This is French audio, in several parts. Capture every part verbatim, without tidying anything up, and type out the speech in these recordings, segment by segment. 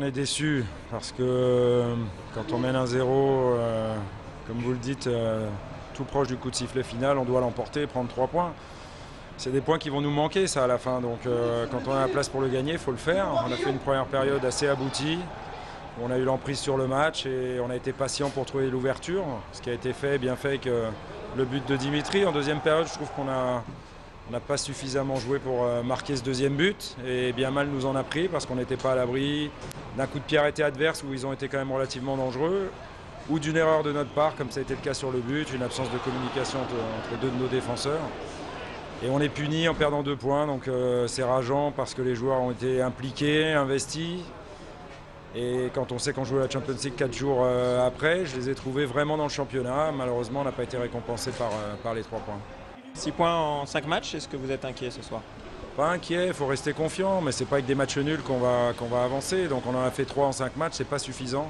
On est déçu parce que quand on mène un zéro, euh, comme vous le dites, euh, tout proche du coup de sifflet final, on doit l'emporter et prendre trois points. C'est des points qui vont nous manquer ça à la fin. Donc euh, quand on a la place pour le gagner, il faut le faire. On a fait une première période assez aboutie. On a eu l'emprise sur le match et on a été patient pour trouver l'ouverture. Ce qui a été fait, bien fait, avec euh, le but de Dimitri. En deuxième période, je trouve qu'on n'a on n'a pas suffisamment joué pour euh, marquer ce deuxième but. Et bien mal nous en a pris parce qu'on n'était pas à l'abri d'un coup de pied arrêté adverse où ils ont été quand même relativement dangereux, ou d'une erreur de notre part, comme ça a été le cas sur le but, une absence de communication entre, entre deux de nos défenseurs. Et on est puni en perdant deux points, donc euh, c'est rageant parce que les joueurs ont été impliqués, investis. Et quand on sait qu'on joue à la Champions League quatre jours euh, après, je les ai trouvés vraiment dans le championnat. Malheureusement, on n'a pas été récompensé par, euh, par les trois points. Six points en cinq matchs, est-ce que vous êtes inquiet ce soir? Pas inquiet, il faut rester confiant, mais c'est pas avec des matchs nuls qu'on va, qu'on va avancer. Donc on en a fait trois en cinq matchs, c'est pas suffisant.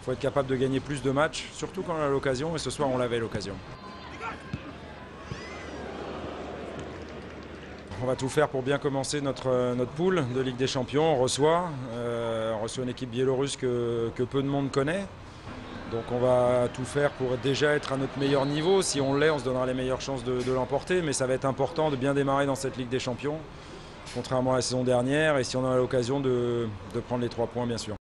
Il faut être capable de gagner plus de matchs, surtout quand on a l'occasion, et ce soir on l'avait l'occasion. On va tout faire pour bien commencer notre, notre poule de Ligue des Champions. On reçoit, euh, on reçoit une équipe biélorusse que, que peu de monde connaît. Donc on va tout faire pour déjà être à notre meilleur niveau. Si on l'est, on se donnera les meilleures chances de, de l'emporter. Mais ça va être important de bien démarrer dans cette Ligue des Champions, contrairement à la saison dernière. Et si on a l'occasion de, de prendre les trois points, bien sûr.